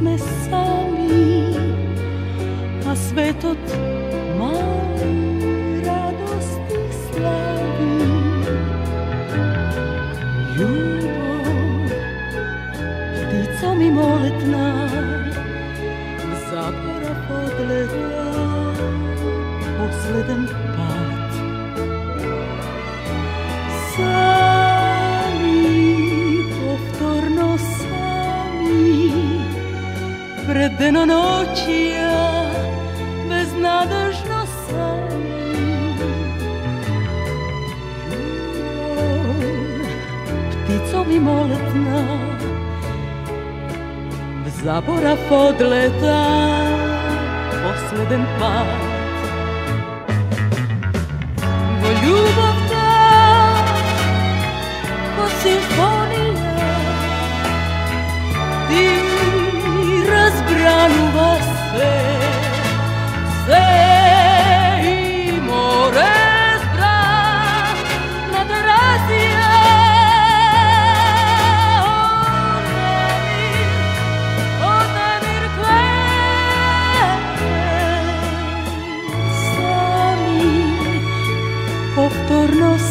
sme sami, a svet od male radosti slavi. Ljubav, ptica mi moletna, zaborav odleta, posledan pad. Sami, povtorno sami, pred deno noćija, beznadežno sami. Ljubav, ptico mi moletna, v zaborav odleta, posledan pad. Ljubav ta, ko simfonija, ti razbranuva sve i more zbran nadrazija. Odemir kve, sami, povtorno sami,